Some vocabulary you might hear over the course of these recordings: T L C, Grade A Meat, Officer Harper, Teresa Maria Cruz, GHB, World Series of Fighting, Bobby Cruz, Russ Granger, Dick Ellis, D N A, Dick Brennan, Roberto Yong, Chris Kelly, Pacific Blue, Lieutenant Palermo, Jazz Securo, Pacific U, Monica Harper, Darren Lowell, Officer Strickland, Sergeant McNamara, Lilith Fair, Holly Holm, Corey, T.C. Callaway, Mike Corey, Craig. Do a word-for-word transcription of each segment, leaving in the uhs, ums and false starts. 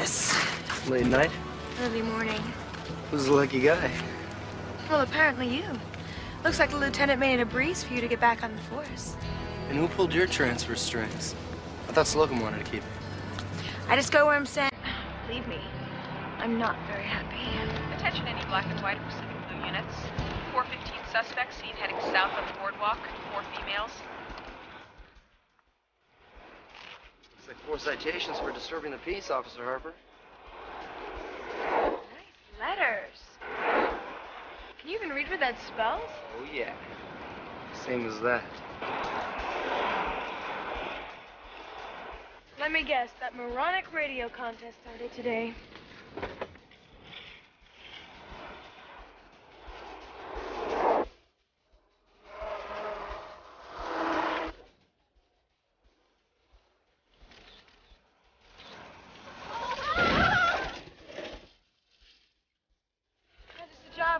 this. Late night? Early morning. Who's the lucky guy? Well, apparently you. Looks like the lieutenant made it a breeze for you to get back on the force. And who pulled your transfer strings? I thought Slocum wanted to keep it. I just go where I'm sent. Believe me, I'm not very happy. Attention any black and white Pacific Blue units. four fifteen suspects seen heading south on the boardwalk. Four females. Looks like four citations for disturbing the peace, Officer Harper. Nice letters. Can you even read what that spells? Oh, yeah. Same as that. Let me guess, that moronic radio contest started today.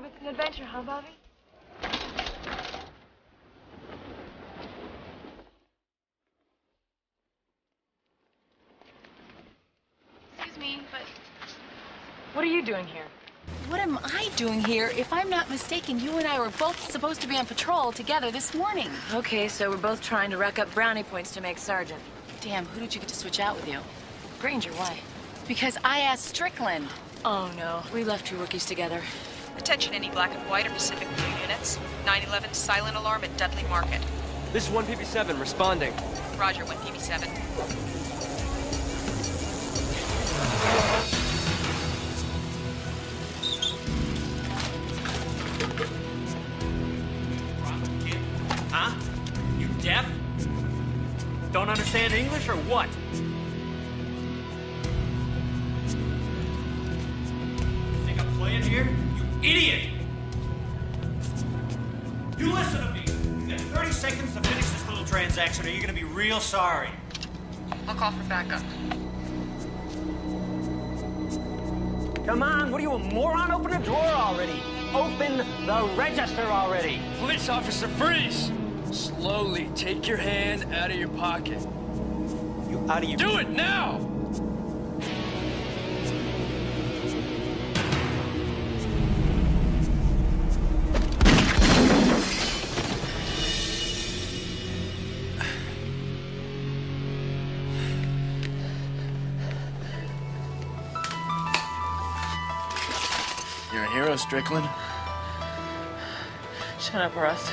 It's an adventure, huh, Bobby? Excuse me, but... What are you doing here? What am I doing here? If I'm not mistaken, you and I were both supposed to be on patrol together this morning. Okay, so we're both trying to rack up brownie points to make sergeant. Damn, who did you get to switch out with you? Granger, why? Because I asked Strickland. Oh, no. We left two rookies together. Attention any black and white or Pacific Blue units. nine eleven silent alarm at Dudley Market. This is one P B seven responding. Roger, one P B seven. Huh? You deaf? Don't understand English or what? Think I'm playing here? Idiot! You listen to me! You've got thirty seconds to finish this little transaction or you're gonna be real sorry. I'll call for backup. Come on, what are you, a moron? Open the drawer already! Open the register already! Police officer, freeze! Slowly take your hand out of your pocket. You out of your... Do it now! Strickland? Shut up, Russ.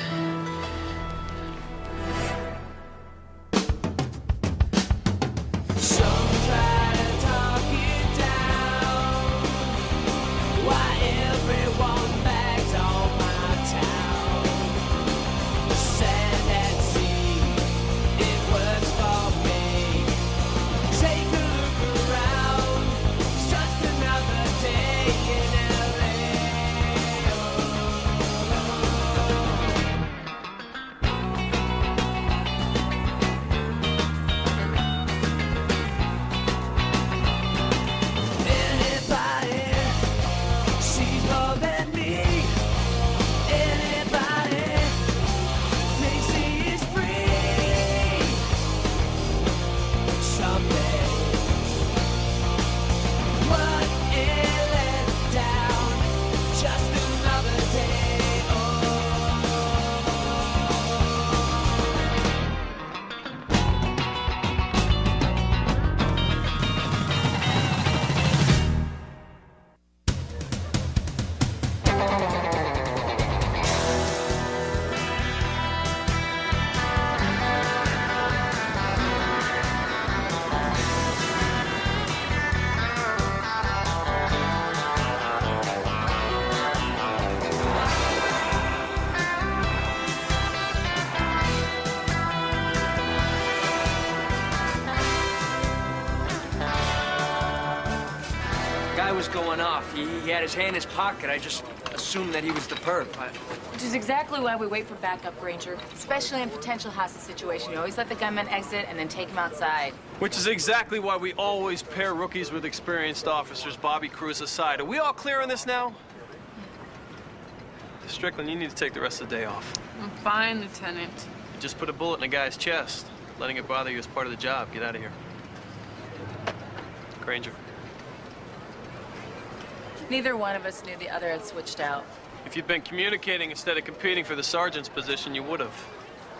He had his hand in his pocket. I just assumed that he was the perp. I... Which is exactly why we wait for backup, Granger. Especially in potential hostage situation. You always let the gunman exit and then take him outside. Which is exactly why we always pair rookies with experienced officers, Bobby Cruz aside. Are we all clear on this now? Yeah. Strickland, you need to take the rest of the day off. I'm fine, Lieutenant. You just put a bullet in a guy's chest. Letting it bother you is part of the job. Get out of here. Granger. Neither one of us knew the other had switched out. If you'd been communicating instead of competing for the sergeant's position, you would have.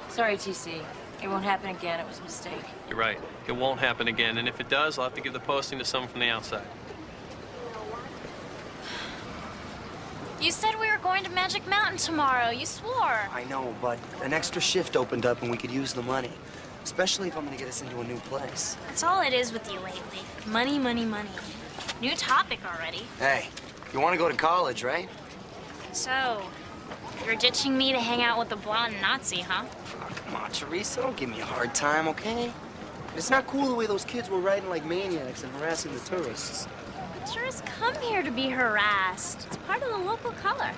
Sorry, T C. It won't happen again. It was a mistake. You're right. It won't happen again. And if it does, I'll have to give the posting to someone from the outside. You said we were going to Magic Mountain tomorrow. You swore. I know, but an extra shift opened up and we could use the money. Especially if I'm going to get us into a new place. That's all it is with you lately. Money, money, money. New topic already. Hey, you want to go to college, right? So, you're ditching me to hang out with the blonde Nazi, huh? Oh, come on, Teresa, don't give me a hard time, okay? It's not cool the way those kids were riding like maniacs and harassing the tourists. The tourists come here to be harassed. It's part of the local color.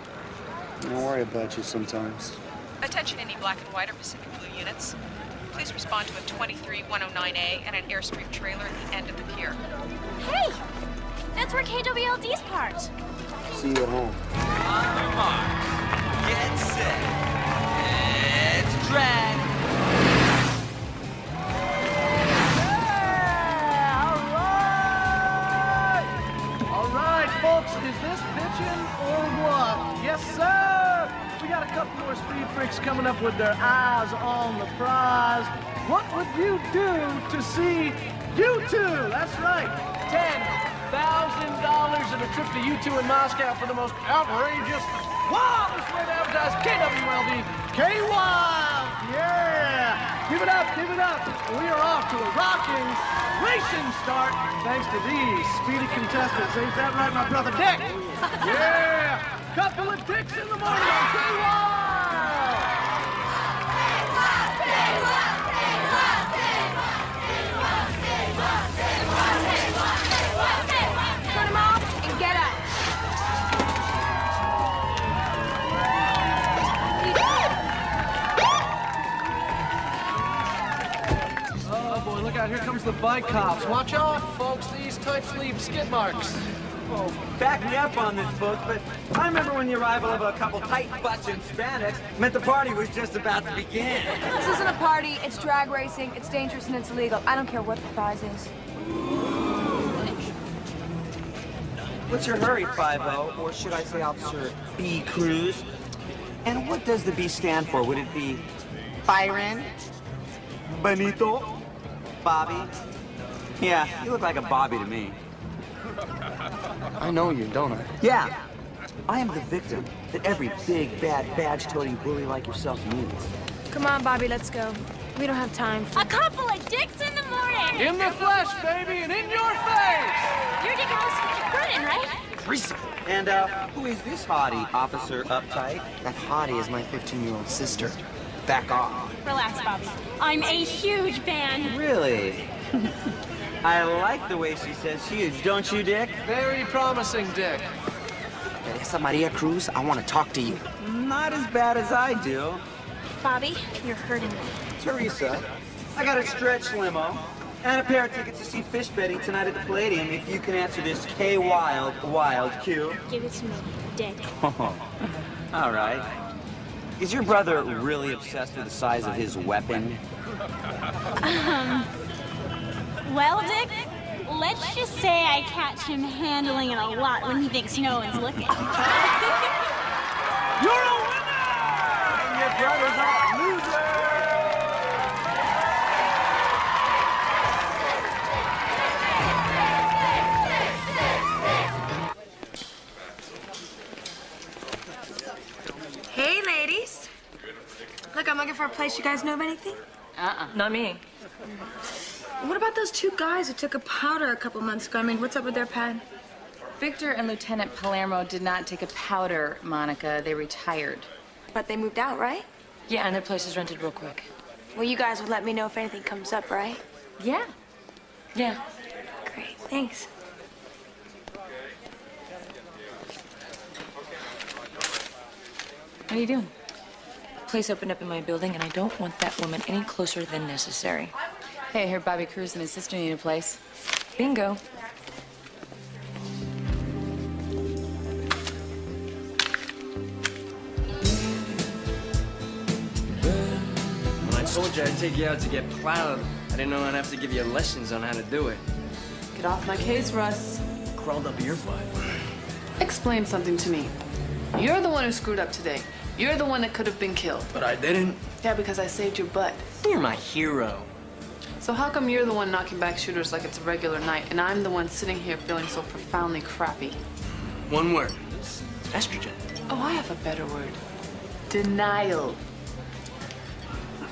I worry about you sometimes. Attention any black and white or Pacific Blue units. Please respond to a twenty-three one oh nine A and an Airstream trailer at the end of the pier. Hey! That's where K W L D's part. See you at home. On your mark. Get set. Let's drag. Yeah, all right! All right, folks, is this pitching or what? Yes, sir! We got a couple more speed freaks coming up with their eyes on the prize. What would you do to see you two? That's right. Ten. Thousand dollars and a trip to U two in Moscow for the most outrageous, wildest way to advertise K W L D, K-Wild! Yeah! Give it up, give it up! We are off to a rocking, racing start thanks to these speedy contestants. Ain't that right, my brother Dick? Yeah! Couple of dicks in the morning on K-Wild! K-Wild! K-Wild! K-Wild! K-Wild! K-Wild! K-Wild! K-Wild! K-Wild! Here comes the bike cops. Watch out, folks. These types leave skid marks. Oh, back me up on this, folks, but I remember when the arrival of a couple tight butts in Spanish meant the party was just about to begin. This isn't a party. It's drag racing. It's dangerous and it's illegal. I don't care what the prize is. What's your hurry, five oh, or should I say Officer B. Cruz? And what does the B stand for? Would it be Byron? Benito? Bobby? Yeah, you look like a Bobby to me. I know you, don't I? Yeah. I am the victim that every big, bad, badge-toting bully like yourself needs. Come on, Bobby, let's go. We don't have time for... A couple of dicks in the morning! In the flesh, baby, and in your face! You're Dick Ellis and Dick Brennan, right? Teresa! And, uh, who is this hottie, Officer Uptight? That hottie is my fifteen-year-old sister. Back off. Relax, Bobby. I'm a huge fan. Really? I like the way she says huge, don't you, Dick? Very promising, Dick. Teresa Maria Cruz, I want to talk to you. Not as bad as I do. Bobby, you're hurting me. Teresa, I got a stretch limo and a pair of tickets to see fish betting tonight at the Palladium if you can answer this K-Wild, Wild Q. Give it to me, Dick. All right. Is your brother really obsessed with the size of his weapon? Um, well, Dick, let's just say I catch him handling it a lot when he thinks no one's looking. You're a winner! And your brother's a loser! Hey, ladies. Look, I'm looking for a place. You guys know of anything? Uh-uh. Not me. What about those two guys who took a powder a couple months ago? I mean, what's up with their pad? Victor and Lieutenant Palermo did not take a powder, Monica. They retired. But they moved out, right? Yeah, and their place is rented real quick. Well, you guys would let me know if anything comes up, right? Yeah. Yeah. Great. Thanks. What are you doing? A place opened up in my building, and I don't want that woman any closer than necessary. Hey, I hear Bobby Cruz and his sister need a place. Bingo. When I told you I'd take you out to get plowed, I didn't know I'd have to give you lessons on how to do it. Get off my case, Russ. Crawled up your butt. Explain something to me. You're the one who screwed up today. You're the one that could have been killed. But I didn't. Yeah, because I saved your butt. You're my hero. So how come you're the one knocking back shooters like it's a regular night, and I'm the one sitting here feeling so profoundly crappy? One word. Estrogen. Oh, I have a better word. Denial.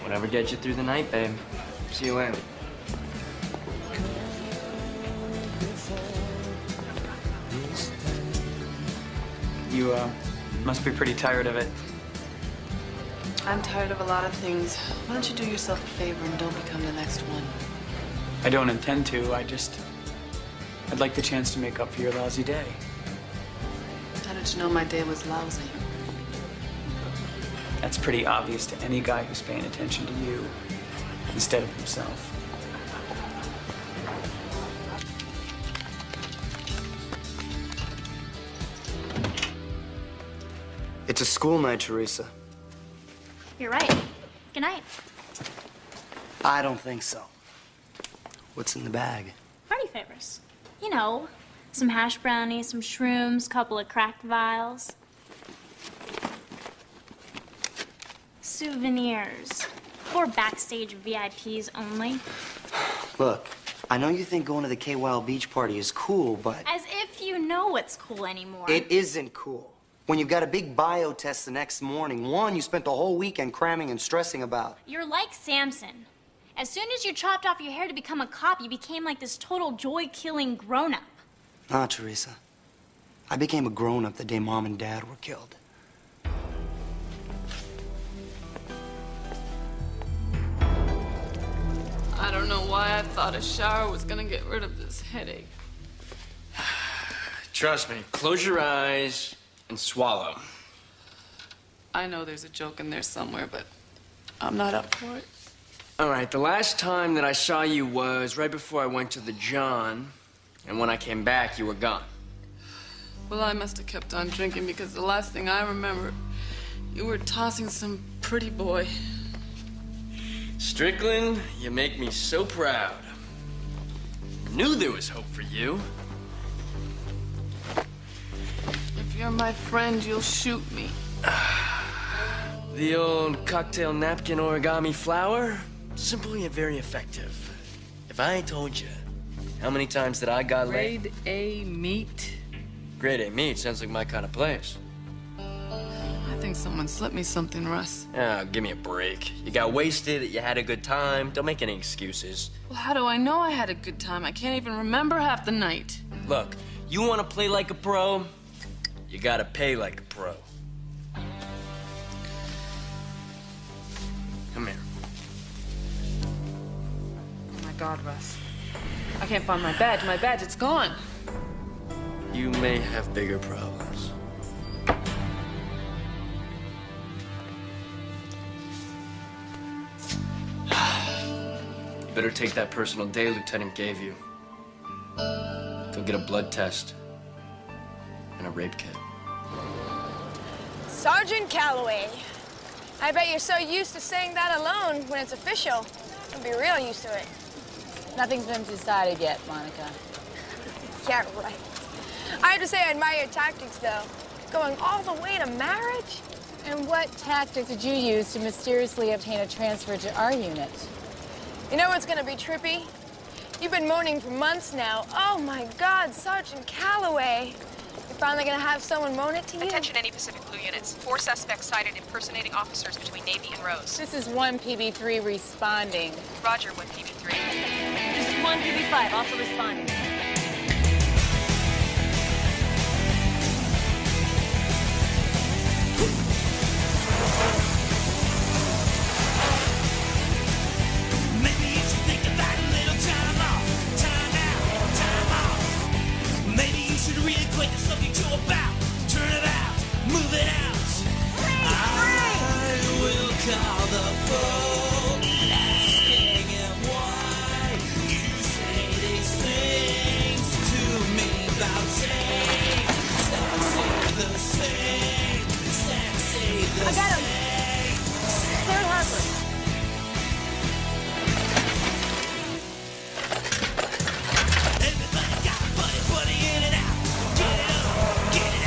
Whatever gets you through the night, babe. See you later. You, uh, must be pretty tired of it. I'm tired of a lot of things. Why don't you do yourself a favor and don't become the next one? I don't intend to. I just... I'd like the chance to make up for your lousy day. How did you know my day was lousy? That's pretty obvious to any guy who's paying attention to you instead of himself. It's a school night, Teresa. You're right. Good night. I don't think so. What's in the bag? Party favors. You know, some hash brownies, some shrooms, couple of cracked vials. Souvenirs. For backstage V I Ps only. Look, I know you think going to the K-Wild beach party is cool, but... As if you know what's cool anymore. It isn't cool. When you've got a big bio test the next morning, one you spent the whole weekend cramming and stressing about. You're like Samson. As soon as you chopped off your hair to become a cop, you became like this total joy-killing grown-up. Ah, Teresa. I became a grown-up the day Mom and Dad were killed. I don't know why I thought a shower was gonna get rid of this headache. Trust me, close your eyes. And swallow. I know there's a joke in there somewhere, but I'm not up for it. All right, the last time that I saw you was right before I went to the John, and when I came back, you were gone. Well, I must have kept on drinking because the last thing I remember, you were tossing some pretty boy. Strickland, you make me so proud. Knew there was hope for you. You're my friend, you'll shoot me. The old cocktail napkin origami flower? Simple yet very effective. If I ain't told you how many times that I got late. Grade A Meat? Grade A Meat sounds like my kind of place. I think someone slipped me something, Russ. Oh, give me a break. You got wasted, you had a good time. Don't make any excuses. Well, how do I know I had a good time? I can't even remember half the night. Look, you want to play like a pro? You gotta pay like a pro. Come here. Oh my God, Russ. I can't find my badge. My badge, it's gone. You may have bigger problems. You better take that personal day Lieutenant gave you. Go get a blood test. And a rape kit. Sergeant Calloway. I bet you're so used to saying that alone when it's official. You'll be real used to it. Nothing's been decided yet, Monica. Yeah, right. I have to say I admire your tactics, though. Going all the way to marriage? And what tactics did you use to mysteriously obtain a transfer to our unit? You know what's gonna be trippy? You've been moaning for months now. Oh, my God, Sergeant Calloway. Finally gonna have someone moan it to you? Attention any Pacific Blue units. Four suspects cited impersonating officers between Navy and Rose. This is one P B three responding. Roger, one P B three. This is one P B five also responding. Get it!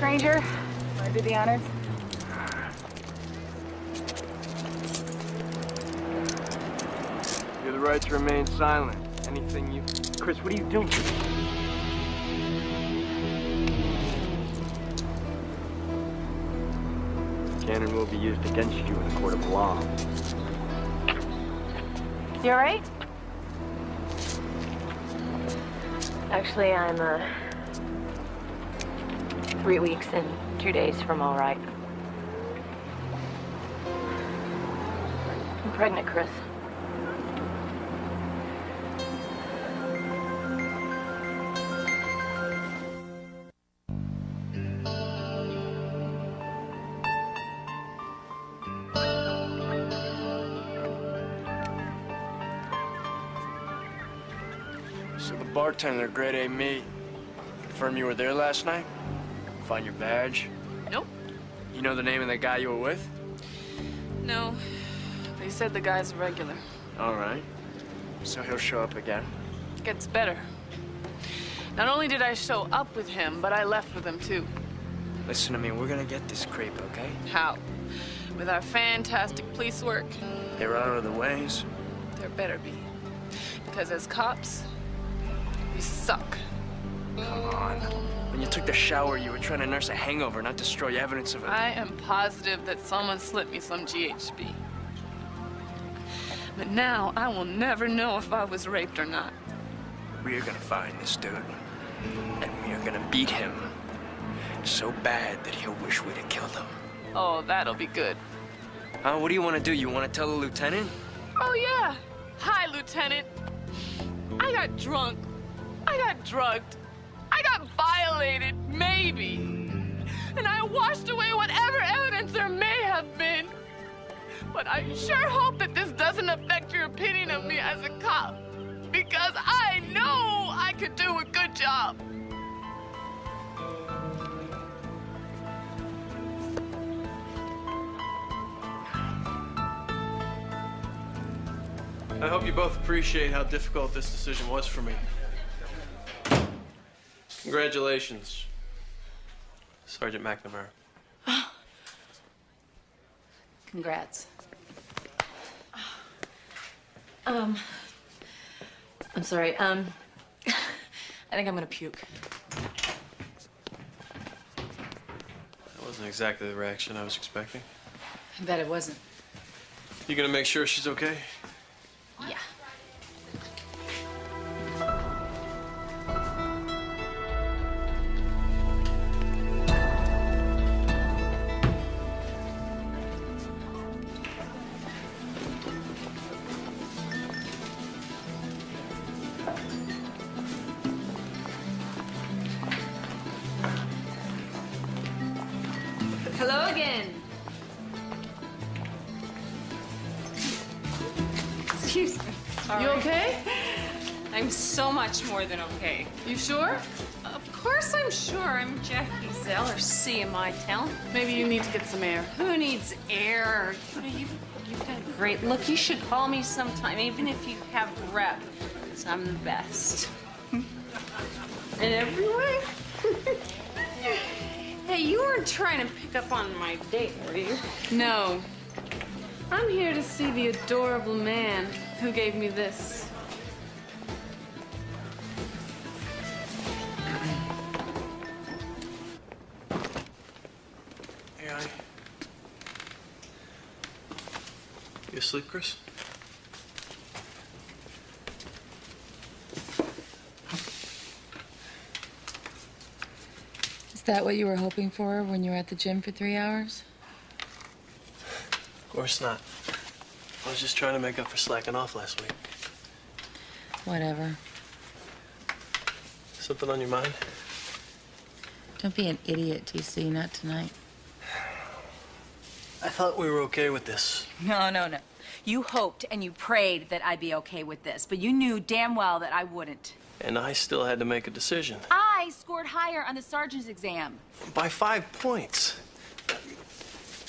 Granger, want to do the honors? You have the right to remain silent. Anything you... Chris, what are you doing? Cannon will be used against you in a court of law. You all right? Actually, I'm uh, three weeks and two days from all right. I'm pregnant, Chris. Bartender, Grade A Meat. Confirm you were there last night? Find your badge? Nope. You know the name of the guy you were with? No. They said the guy's a regular. All right. So he'll show up again? Gets better. Not only did I show up with him, but I left with him, too. Listen to me. We're gonna get this creep, okay? How? With our fantastic police work? There are other ways. There better be. Because as cops, you suck. Come on. When you took the shower, you were trying to nurse a hangover, not destroy evidence of it. I am positive that someone slipped me some G H B. But now I will never know if I was raped or not. We are gonna find this dude, and we are gonna beat him so bad that he'll wish we'd have killed him. Oh, that'll be good. Huh? What do you want to do? You want to tell the lieutenant? Oh yeah. Hi, Lieutenant. I got drunk. I got drugged. I got violated, maybe. And I washed away whatever evidence there may have been. But I sure hope that this doesn't affect your opinion of me as a cop. Because I know I could do a good job. I hope you both appreciate how difficult this decision was for me. Congratulations, Sergeant McNamara. Congrats. Um, I'm sorry. Um, I think I'm gonna puke. That wasn't exactly the reaction I was expecting. I bet it wasn't. You gonna make sure she's okay? Yeah. More than okay. You sure? Of course I'm sure. I'm Jackie Zeller, seeing my talent. Maybe you need to get some air. Who needs air? You know, you've, you've got a great look. You should call me sometime, even if you have rep, because I'm the best. In every way. Hey, you weren't trying to pick up on my date, were you? No. I'm here to see the adorable man who gave me this. You asleep, Chris? Is that what you were hoping for when you were at the gym for three hours? Of course not. I was just trying to make up for slacking off last week. Whatever. Something on your mind? Don't be an idiot, T C, not tonight. I thought we were okay with this. No, no, no. You hoped and you prayed that I'd be okay with this, but you knew damn well that I wouldn't. And I still had to make a decision. I scored higher on the sergeant's exam. By five points.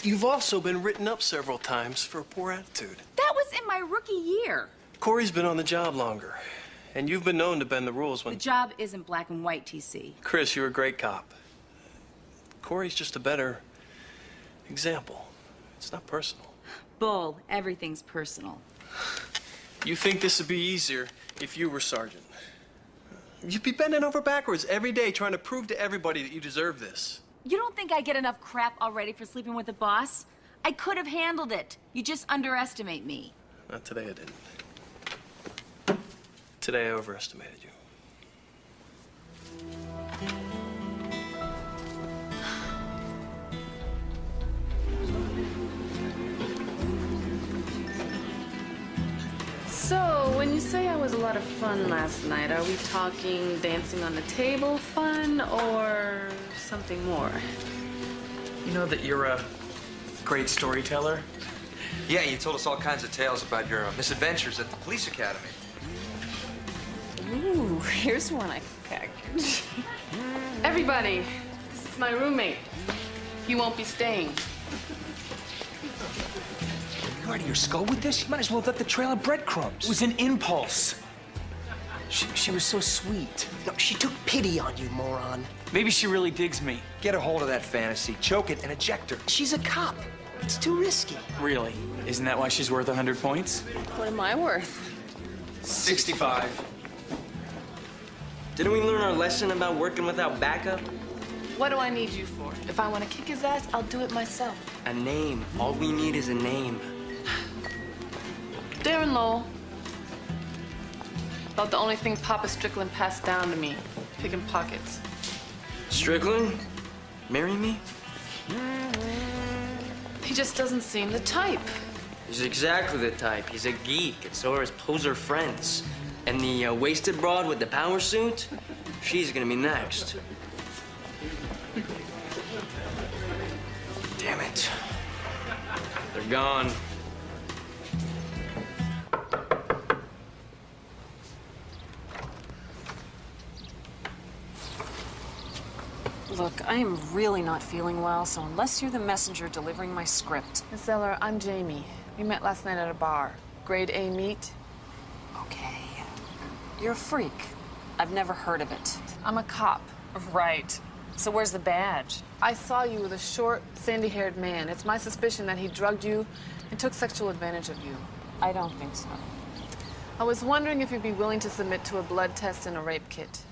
You've also been written up several times for a poor attitude. That was in my rookie year. Corey's been on the job longer, and you've been known to bend the rules when... The job isn't black and white, T C. Chris, you're a great cop. Corey's just a better example. It's not personal. Bull, everything's personal. You think this would be easier if you were sergeant? You'd be bending over backwards every day trying to prove to everybody that you deserve this. You don't think I get enough crap already for sleeping with the boss? I could have handled it. You just underestimate me. Not today, I didn't. Today, I overestimated you. So, when you say I was a lot of fun last night, are we talking dancing on the table fun or something more? You know that you're a great storyteller? Yeah, you told us all kinds of tales about your uh, misadventures at the police academy. Ooh, here's one I packaged. Everybody, this is my roommate. He won't be staying. You're out of your skull with this? You might as well have left the trail of breadcrumbs. It was an impulse. She, she was so sweet. No, she took pity on you, moron. Maybe she really digs me. Get a hold of that fantasy, choke it, and eject her. She's a cop. It's too risky. Really? Isn't that why she's worth one hundred points? What am I worth? sixty-five. Didn't we learn our lesson about working without backup? What do I need you for? If I want to kick his ass, I'll do it myself. A name. All we need is a name. Darren Lowell. About the only thing Papa Strickland passed down to me. Picking pockets. Strickland? Marry me? He just doesn't seem the type. He's exactly the type. He's a geek, and so are his poser friends. And the uh, wasted broad with the power suit? She's gonna be next. Damn it. They're gone. Look, I am really not feeling well, so unless you're the messenger delivering my script... Miss Zeller, I'm Jamie. We met last night at a bar. Grade A Meat. Okay. You're a freak. I've never heard of it. I'm a cop. Right. So where's the badge? I saw you with a short, sandy-haired man. It's my suspicion that he drugged you and took sexual advantage of you. I don't think so. I was wondering if you'd be willing to submit to a blood test and a rape kit.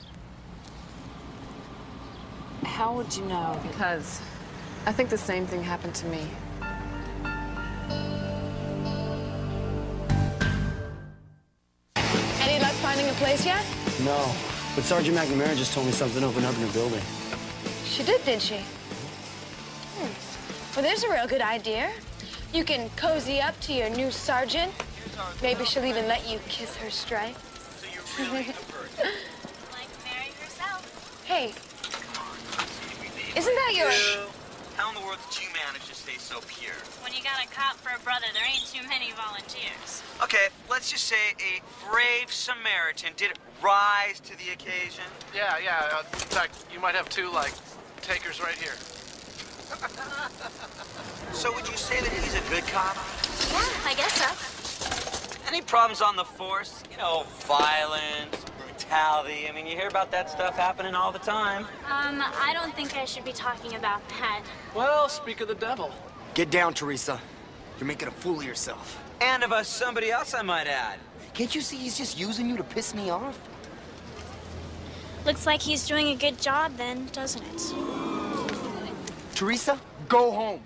How would you know? Because I think the same thing happened to me. Any luck finding a place yet? No, but Sergeant McNamara just told me something opened up in her building. She did, did she? Hmm. Well, there's a real good idea. You can cozy up to your new sergeant. Maybe she'll even let you kiss her stripes. So you're really the person. Like Mary herself. Hey. Isn't that your... How in the world did you manage to stay so pure? When you got a cop for a brother, there ain't too many volunteers. Okay, let's just say a brave Samaritan did rise to the occasion. Yeah, yeah. Uh, in fact, you might have two, like, takers right here. So would you say that he's a good cop? Yeah, I guess so. Any problems on the force? You know, violence... brutality. I mean, you hear about that stuff happening all the time. Um, I don't think I should be talking about that. Well, speak of the devil. Get down, Teresa. You're making a fool of yourself. And of us, somebody else, I might add. Can't you see he's just using you to piss me off? Looks like he's doing a good job then, doesn't it? Teresa, go home.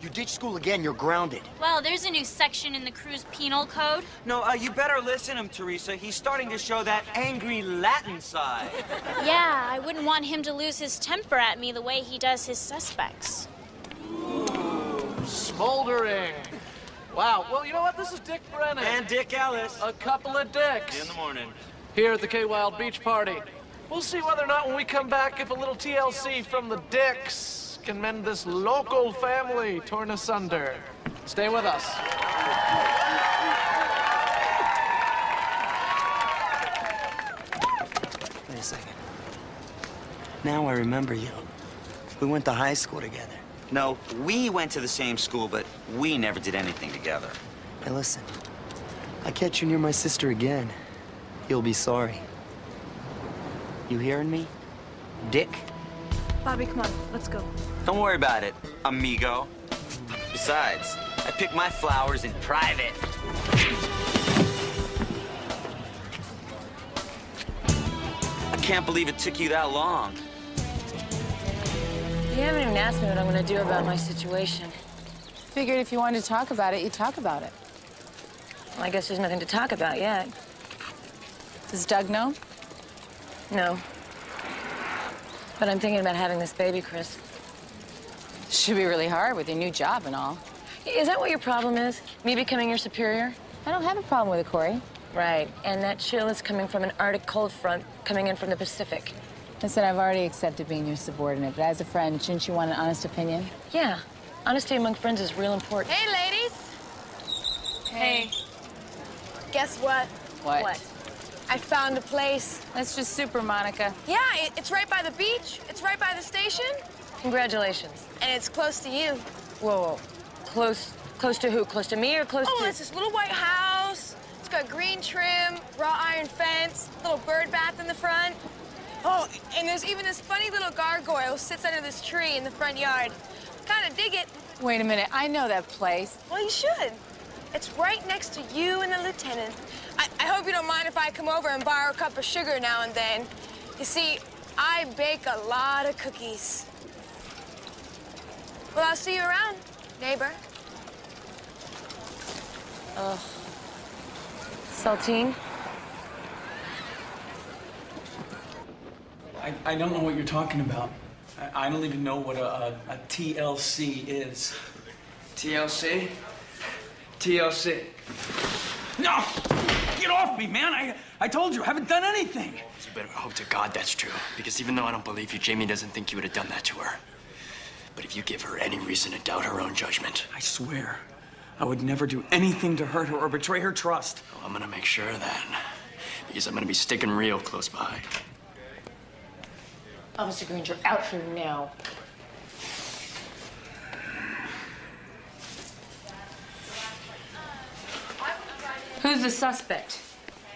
You ditch school again, you're grounded. Well, there's a new section in the Cruz penal code. No, uh, you better listen to him, Teresa. He's starting to show that angry Latin side. Yeah, I wouldn't want him to lose his temper at me the way he does his suspects. Ooh, smoldering. Wow, well, you know what? This is Dick Brennan. And Dick Ellis. A couple of dicks. In the morning. Here at the K-Wild beach party. We'll see whether or not when we come back if a little T L C from the dicks can mend this local family torn asunder. Stay with us. Wait a second. Now I remember you. We went to high school together. No, we went to the same school, but we never did anything together. Hey, listen. I catch you near my sister again, you'll be sorry. You hearing me? Dick? Bobby, come on, let's go. Don't worry about it, amigo. Besides, I pick my flowers in private. I can't believe it took you that long. You haven't even asked me what I'm gonna do about my situation. Figured if you wanted to talk about it, you'd talk about it. Well, I guess there's nothing to talk about yet. Does Doug know? No. But I'm thinking about having this baby, Chris. Should be really hard with your new job and all. Is that what your problem is? Me becoming your superior? I don't have a problem with it, Corey. Right, and that chill is coming from an Arctic cold front coming in from the Pacific. Listen, I've already accepted being your subordinate, but as a friend, shouldn't you want an honest opinion? Yeah, honesty among friends is real important. Hey, ladies. Hey. Hey. Guess what? What? What? I found a place. That's just super, Monica. Yeah, it's right by the beach. It's right by the station. Congratulations. And it's close to you. Whoa, whoa. Close, close to who? Close to me or close oh, to... Oh, it's this little white house. It's got green trim, wrought iron fence, little bird bath in the front. Oh, and there's even this funny little gargoyle who sits under this tree in the front yard. Kind of dig it. Wait a minute. I know that place. Well, you should. It's right next to you and the lieutenant. I, I hope you don't mind if I come over and borrow a cup of sugar now and then. You see, I bake a lot of cookies. Well, I'll see you around, neighbor. Ugh. Saltine? I, I don't know what you're talking about. I, I don't even know what a, a, a T L C is. T L C? T L C. No! Get off me, man! I, I told you, I haven't done anything! You better hope to God that's true. Because even though I don't believe you, Jamie doesn't think you would have done that to her. But if you give her any reason to doubt her own judgment... I swear, I would never do anything to hurt her or betray her trust. Well, I'm gonna make sure of that. Because I'm gonna be sticking real close by. Officer Granger, out here now. Who's the suspect?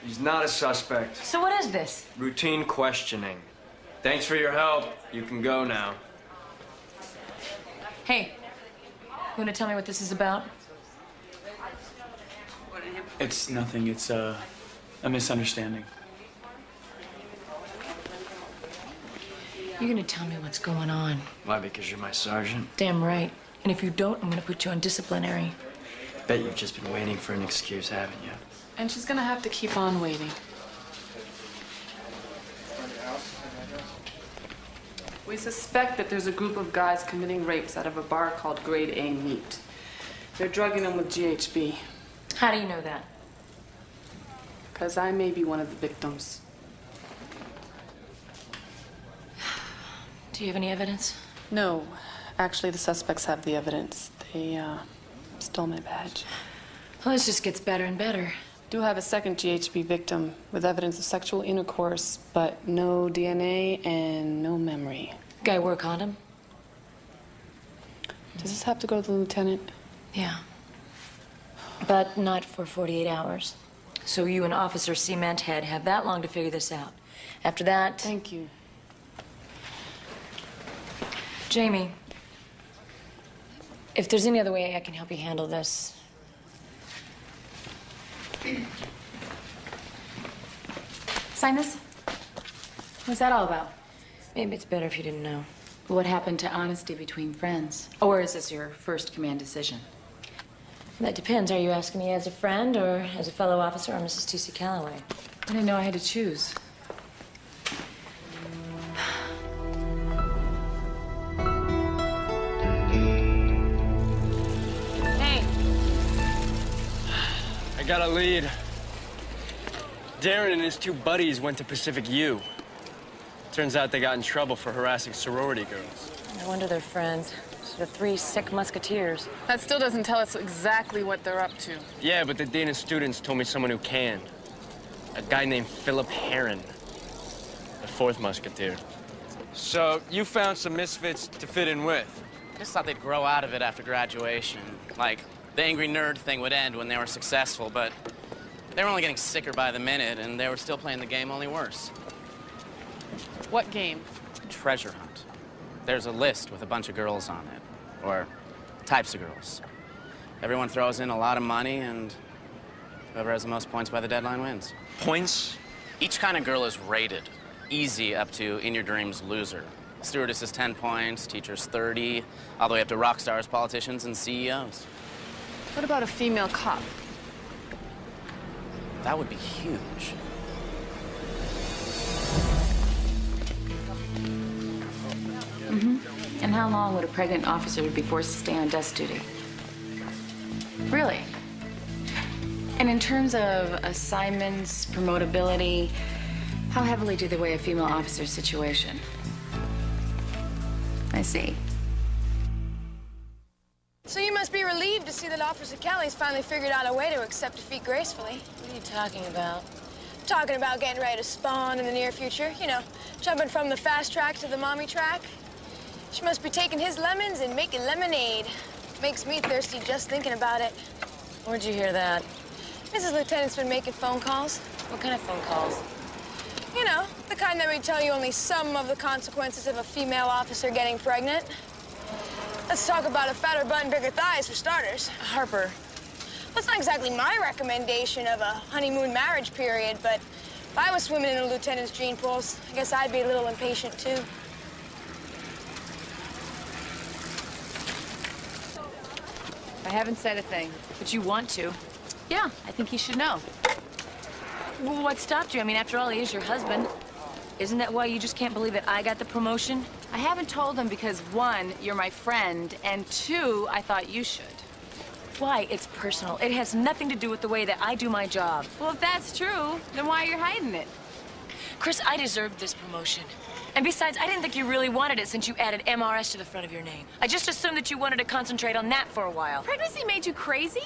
He's not a suspect. So what is this? Routine questioning. Thanks for your help. You can go now. Hey, you wanna tell me what this is about? It's nothing. It's uh, a misunderstanding. You're gonna tell me what's going on. Why, because you're my sergeant? Damn right. And if you don't, I'm gonna put you on disciplinary. Bet you've just been waiting for an excuse, haven't you? And she's gonna have to keep on waiting. We suspect that there's a group of guys committing rapes out of a bar called Grade A Meat. They're drugging them with G H B. How do you know that? Because I may be one of the victims. Do you have any evidence? No. Actually, the suspects have the evidence. They, uh... stole my badge. Well, this just gets better and better. Do have a second G H B victim with evidence of sexual intercourse, but no D N A and no memory. Guy wore a condom? Does this have to go to the lieutenant? Yeah. But not for forty-eight hours. So you and Officer Cement Head have that long to figure this out. After that... Thank you. Jamie. If there's any other way I can help you handle this. Sign this? What's that all about? Maybe it's better if you didn't know. What happened to honesty between friends? Or is this your first command decision? That depends. Are you asking me as a friend or as a fellow officer or Missus T C Calloway? I didn't know I had to choose. Got a lead. Darren and his two buddies went to Pacific U. Turns out they got in trouble for harassing sorority girls. No wonder they're friends. The three sick musketeers. That still doesn't tell us exactly what they're up to. Yeah, but the dean of students told me someone who can. A guy named Philip Heron, the fourth musketeer. So you found some misfits to fit in with? I just thought they'd grow out of it after graduation. Like, the angry nerd thing would end when they were successful, but they were only getting sicker by the minute, and they were still playing the game only worse. What game? Treasure hunt. There's a list with a bunch of girls on it, or types of girls. Everyone throws in a lot of money, and whoever has the most points by the deadline wins. Points? Each kind of girl is rated. Easy up to in your dreams loser. Stewardess is ten points, teachers thirty, all the way up to rock stars, politicians, and C E Os. What about a female cop? That would be huge. Mm-hmm. And how long would a pregnant officer be forced to stay on desk duty? Really? And in terms of assignments, promotability, how heavily do they weigh a female officer's situation? I see. So you must be relieved to see that Officer Kelly's finally figured out a way to accept defeat gracefully. What are you talking about? I'm talking about getting ready to spawn in the near future. You know, jumping from the fast track to the mommy track. She must be taking his lemons and making lemonade. Makes me thirsty just thinking about it. Where'd you hear that? Missus Lieutenant's been making phone calls. What kind of phone calls? You know, the kind that would tell you only some of the consequences of a female officer getting pregnant. Let's talk about a fatter butt and bigger thighs, for starters. Harper. That's not exactly my recommendation of a honeymoon marriage period, but if I was swimming in a lieutenant's gene pools, I guess I'd be a little impatient, too. I haven't said a thing, but you want to. Yeah, I think he should know. Well, what stopped you? I mean, after all, he is your husband. Isn't that why you just can't believe that I got the promotion? I haven't told him because, one, you're my friend, and two, I thought you should. Why? It's personal. It has nothing to do with the way that I do my job. Well, if that's true, then why are you hiding it? Chris, I deserved this promotion. And besides, I didn't think you really wanted it since you added M R S to the front of your name. I just assumed that you wanted to concentrate on that for a while. Pregnancy made you crazy?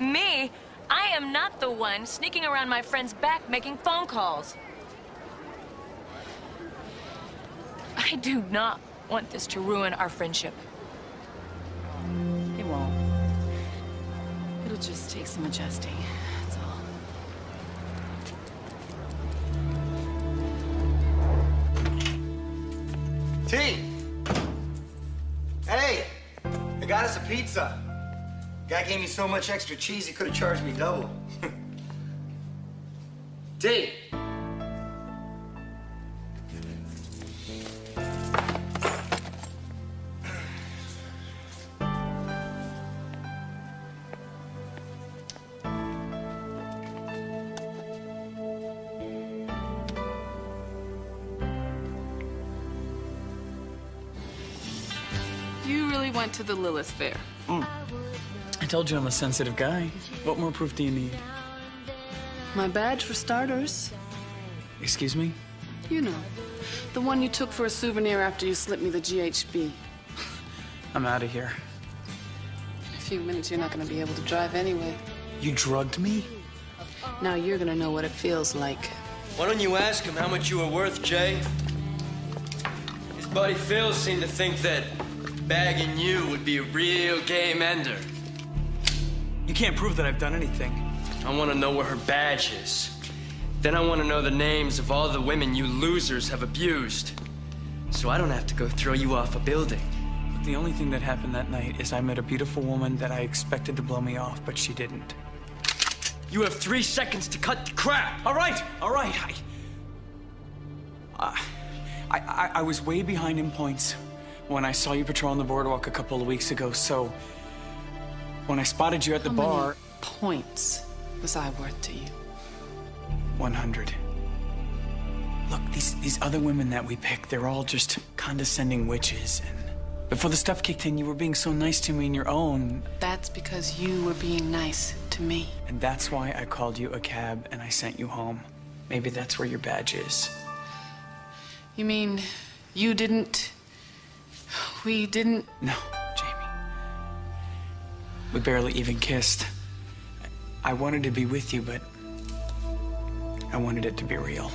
Me? I am not the one sneaking around my friend's back making phone calls. I do not want this to ruin our friendship. It won't. It'll just take some adjusting. That's all. T! Hey! I got us a pizza. Guy gave me so much extra cheese, he could have charged me double. D. You really went to the Lilith Fair. Mm. I told you I'm a sensitive guy. What more proof do you need? My badge, for starters. Excuse me? You know, the one you took for a souvenir after you slipped me the G H B. I'm out of here. In a few minutes, you're not going to be able to drive anyway. You drugged me? Now you're going to know what it feels like. Why don't you ask him how much you were worth, Jay? His buddy Phil seemed to think that bagging you would be a real game ender. You can't prove that I've done anything. I want to know where her badge is. Then I want to know the names of all the women you losers have abused. So I don't have to go throw you off a building. But the only thing that happened that night is I met a beautiful woman that I expected to blow me off, but she didn't. You have three seconds to cut the crap! All right, all right. I, uh, I, I, I was way behind in points when I saw you patrolling the boardwalk a couple of weeks ago, so when I spotted you at the How bar... Many points was I worth to you? one hundred. Look, these, these other women that we picked, they're all just condescending witches, and before the stuff kicked in, you were being so nice to me in your own... That's because you were being nice to me. And that's why I called you a cab and I sent you home. Maybe that's where your badge is. You mean you didn't... We didn't... No. We barely even kissed. I wanted to be with you, but I wanted it to be real.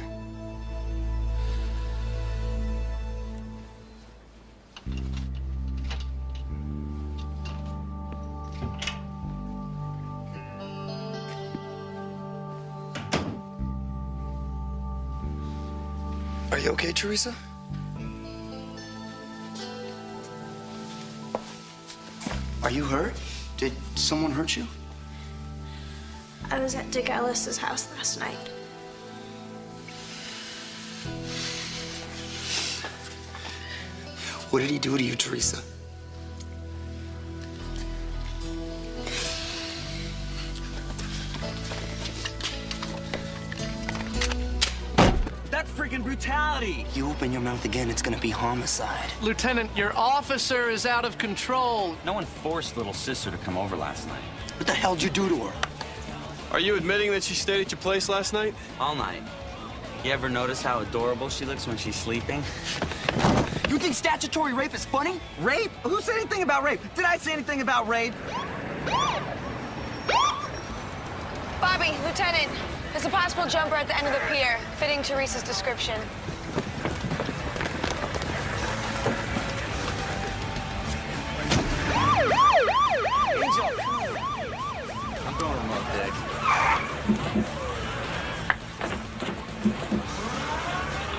Are you okay, Teresa? Are you hurt? Did someone hurt you? I was at Dick Ellis's house last night. What did he do to you, Teresa? That's freaking brutality! You open your mouth again, it's gonna be homicide. Lieutenant, your officer is out of control. No one forced little sister to come over last night. What the hell did you do to her? Are you admitting that she stayed at your place last night? All night. You ever notice how adorable she looks when she's sleeping? You think statutory rape is funny? Rape? Who said anything about rape? Did I say anything about rape? Bobby, Lieutenant, there's a possible jumper at the end of the pier, fitting Teresa's description. Angel! I'm going remote, Dick.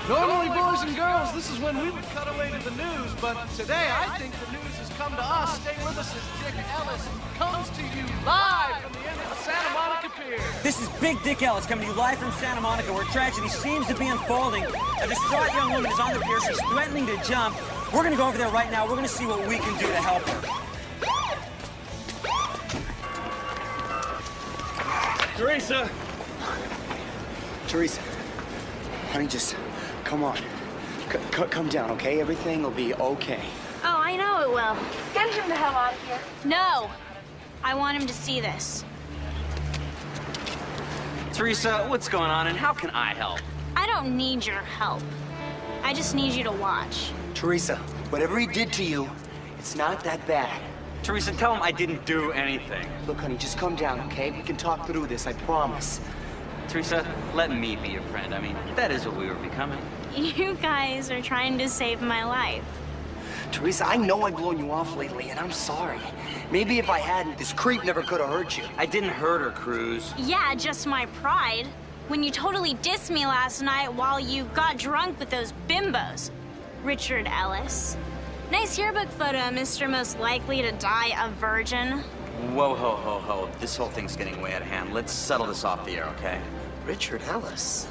Normally, boys and girls, this is when we would cut away to the news, but today I think the news has come to us. Stay with us as Dick Ellis comes to you live from the end of Santa Monica Pier. This is Big Dick Ellis coming to you live from Santa Monica, where tragedy seems to be unfolding. A distraught young woman is on the pier. She's threatening to jump. We're going to go over there right now. We're going to see what we can do to help her. Teresa! Teresa, honey, just come on. C come down, okay? Everything will be okay. Oh, I know it will. Get him the hell out of here. No. I want him to see this. Teresa, what's going on and how can I help? I don't need your help. I just need you to watch. Teresa, whatever he did to you, it's not that bad. Teresa, tell him I didn't do anything. Look, honey, just come down, okay? We can talk through this, I promise. Teresa, let me be your friend. I mean, that is what we were becoming. You guys are trying to save my life. Teresa, I know I've blown you off lately, and I'm sorry. Maybe if I hadn't, this creep never could have hurt you. I didn't hurt her, Cruz. Yeah, just my pride. When you totally dissed me last night while you got drunk with those bimbos. Richard Ellis. Nice yearbook photo, Mister Most Likely to Die a Virgin. Whoa, ho, ho, ho. This whole thing's getting way out of hand. Let's settle this off the air, okay? Richard Ellis?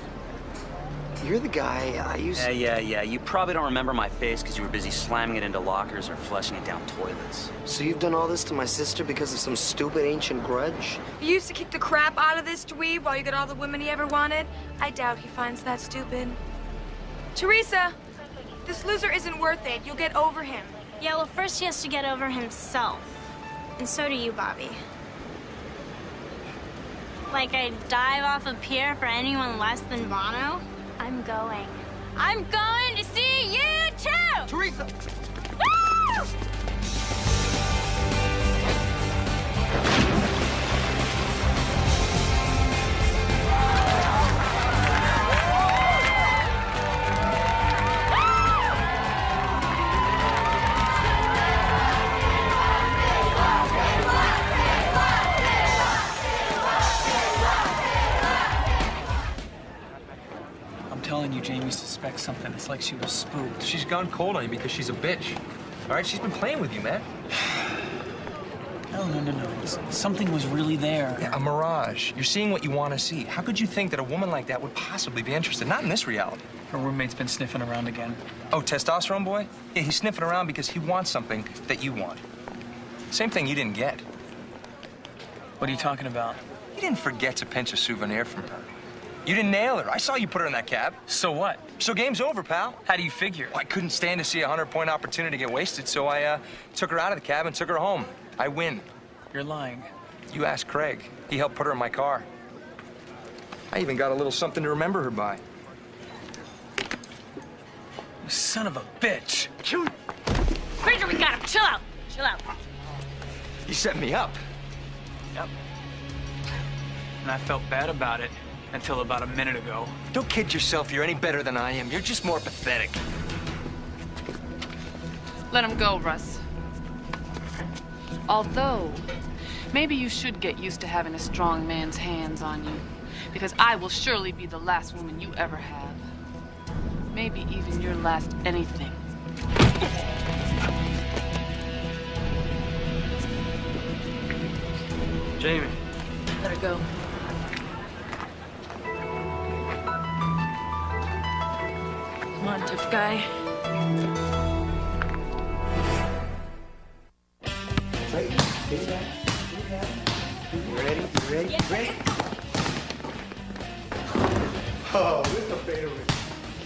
You're the guy I used to... Yeah, yeah, yeah. You probably don't remember my face because you were busy slamming it into lockers or flushing it down toilets. So you've done all this to my sister because of some stupid ancient grudge? You used to kick the crap out of this dweeb while you got all the women he ever wanted? I doubt he finds that stupid. Teresa, this loser isn't worth it. You'll get over him. Yeah, well, first he has to get over himself. And so do you, Bobby. Like I'd dive off a pier for anyone less than Bono? I'm going. I'm going to see you too! Teresa! Woo! Jamie suspects something. It's like she was spooked. She's gone cold on you because she's a bitch. All right? She's been playing with you, man. No, no, no, no. Something was really there. Yeah, a mirage. You're seeing what you want to see. How could you think that a woman like that would possibly be interested? Not in this reality. Her roommate's been sniffing around again. Oh, testosterone boy? Yeah, he's sniffing around because he wants something that you want. Same thing you didn't get. What are you talking about? You didn't forget to pinch a souvenir from her. You didn't nail her. I saw you put her in that cab. So what? So game's over, pal. How do you figure? Well, I couldn't stand to see a hundred point opportunity get wasted, so I uh, took her out of the cab and took her home. I win. You're lying. You asked Craig. He helped put her in my car. I even got a little something to remember her by. You son of a bitch. Granger, we got him. Chill out. Chill out. You set me up. Yep. And I felt bad about it. Until about a minute ago. Don't kid yourself. You're any better than I am. You're just more pathetic. Let him go, Russ. Although, maybe you should get used to having a strong man's hands on you, because I will surely be the last woman you ever have. Maybe even your last anything. Jamie. Let her go. Come on, tough guy. Ready? You ready? You ready? Yeah. Ready? Oh, this is a favorite.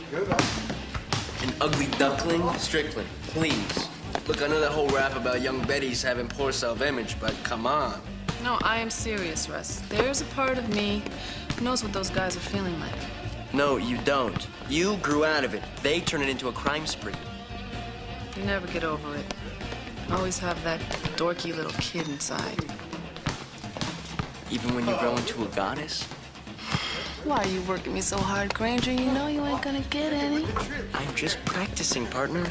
Good one. An ugly duckling? Strickland, please. Look, I know that whole rap about young Betty's having poor self-image, but come on. No, I am serious, Russ. There's a part of me who knows what those guys are feeling like. No, you don't. You grew out of it. They turned it into a crime spree. You never get over it. Always have that dorky little kid inside. Even when you grow into a goddess? Why are you working me so hard, Granger? You know you ain't gonna get any. I'm just practicing, partner.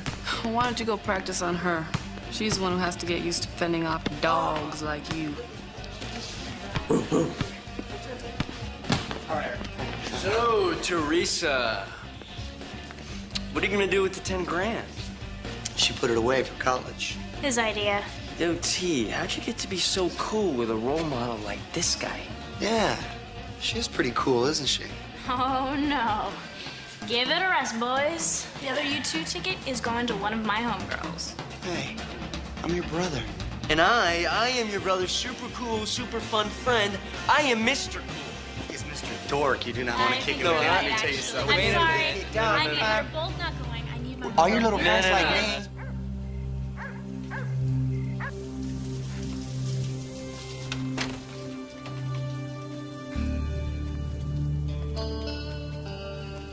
Why don't you go practice on her? She's the one who has to get used to fending off dogs like you. So, Teresa, what are you gonna do with the ten grand? She put it away for college. His idea. Yo, T, how'd you get to be so cool with a role model like this guy? Yeah. She's pretty cool, isn't she? Oh, no. Give it a rest, boys. The other U two ticket is gone to one of my homegirls. Hey, I'm your brother. And I, I am your brother's super cool, super fun friend. I am Mister Cool. He's Mister Dork. You do not I want to kick him down. Let me tell you something. I'm sorry. I need her bold not going. I need my Are you little guys no, no,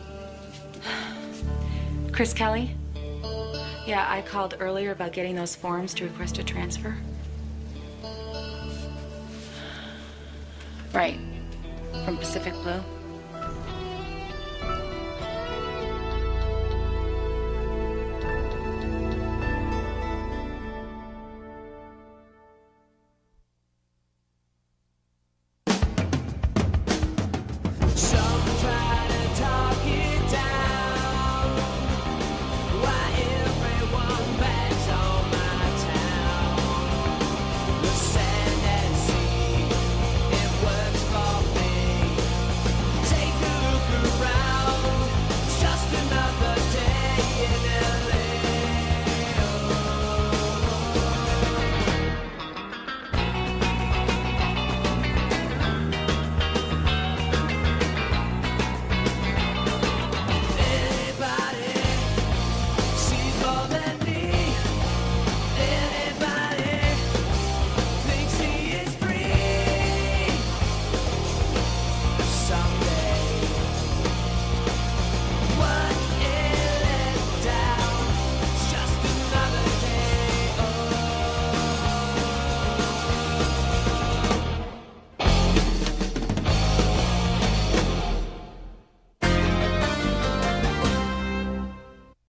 like no. me? Chris Kelly? Yeah, I called earlier about getting those forms to request a transfer. Right. From Pacific Blue?